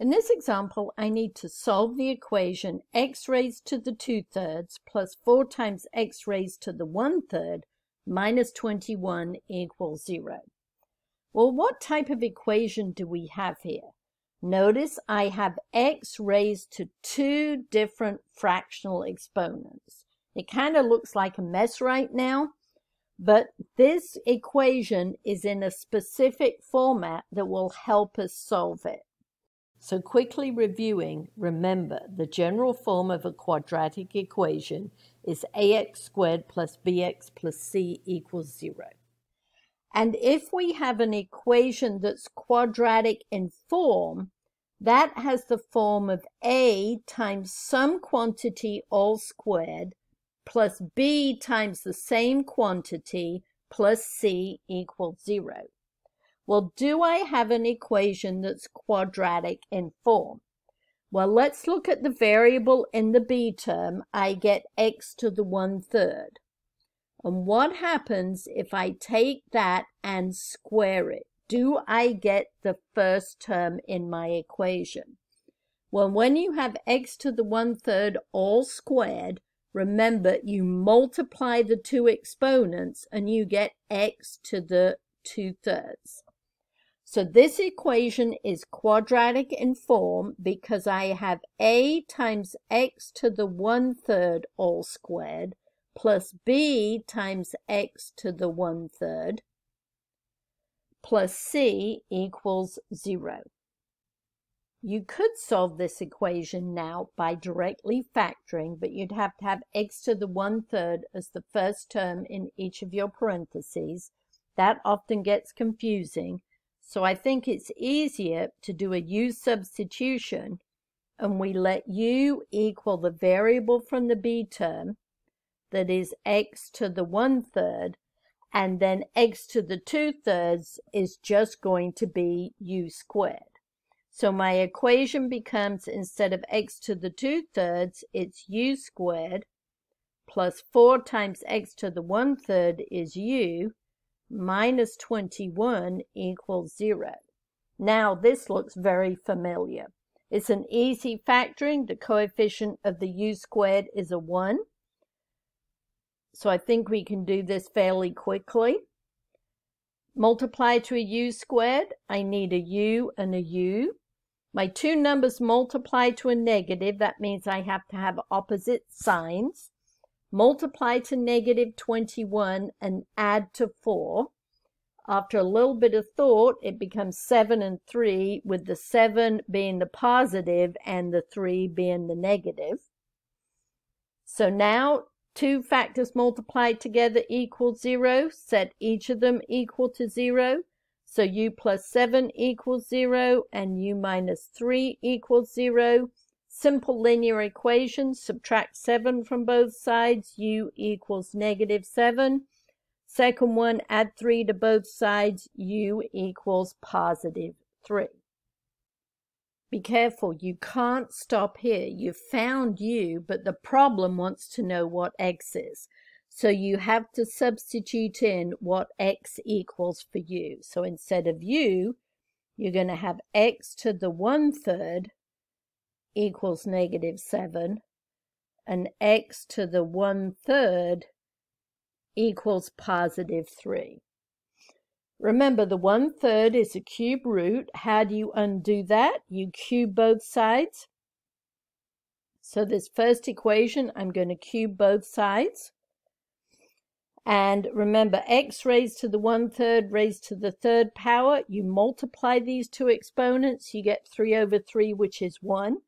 In this example, I need to solve the equation x raised to the 2/3 plus 4 times x raised to the 1/3 minus 21 equals 0. Well, what type of equation do we have here? Notice I have x raised to two different fractional exponents. It kind of looks like a mess right now, but this equation is in a specific format that will help us solve it. So quickly reviewing, remember the general form of a quadratic equation is ax squared plus bx plus c equals 0. And if we have an equation that's quadratic in form, that has the form of a times some quantity all squared plus b times the same quantity plus c equals 0. Well, do I have an equation that's quadratic in form? Well, let's look at the variable in the b term. I get x to the 1/3. And what happens if I take that and square it? Do I get the first term in my equation? Well, when you have x to the 1/3 all squared, remember you multiply the two exponents and you get x to the 2/3. So this equation is quadratic in form because I have a times x to the 1/3 all squared plus b times x to the 1/3 plus c equals 0. You could solve this equation now by directly factoring, but you'd have to have x to the 1/3 as the first term in each of your parentheses. That often gets confusing. So I think it's easier to do a u substitution, and we let u equal the variable from the b term, that is x to the 1/3, and then x to the 2/3 is just going to be u squared. So my equation becomes, instead of x to the 2/3, it's u squared plus 4 times x to the 1/3 is u, minus 21 equals 0. Now this looks very familiar. It's an easy factoring. The coefficient of the u squared is a 1. So I think we can do this fairly quickly. Multiply to a u squared. I need a u and a u. My two numbers multiply to a negative. That means I have to have opposite signs. Multiply to negative 21 and add to 4. After a little bit of thought, it becomes 7 and 3, with the 7 being the positive and the 3 being the negative. So now two factors multiplied together equals 0. Set each of them equal to 0. So u plus 7 equals 0 and u minus 3 equals 0. Simple linear equation, subtract 7 from both sides, u equals negative 7. Second one, add 3 to both sides, u equals positive 3. Be careful, you can't stop here. You found u, but the problem wants to know what x is. So you have to substitute in what x equals for u. So instead of u, you're going to have x to the 1/3 equals negative 7, and x to the 1/3 equals positive 3. Remember, the 1/3 is a cube root. How do you undo that? You cube both sides. So this first equation, I'm going to cube both sides. And remember, x raised to the 1/3 raised to the 3rd power. You multiply these two exponents, you get 3 over 3, which is 1.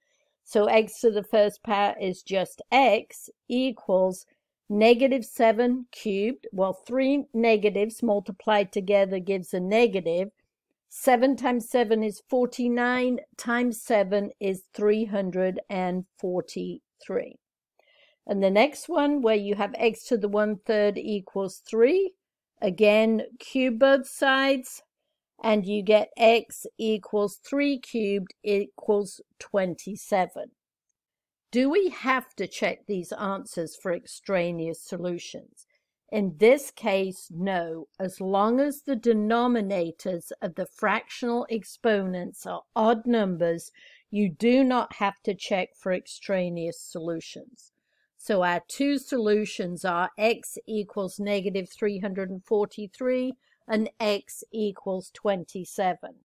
So x to the 1st power is just x equals negative 7 cubed. Well, 3 negatives multiplied together gives a negative. 7 times 7 is 49, times 7 is 343. And the next one, where you have x to the 1/3 equals 3, again, cube both sides, and you get x equals 3 cubed equals 27. Do we have to check these answers for extraneous solutions? In this case, no, as long as the denominators of the fractional exponents are odd numbers, you do not have to check for extraneous solutions. So our two solutions are x equals negative 343 and x equals 27.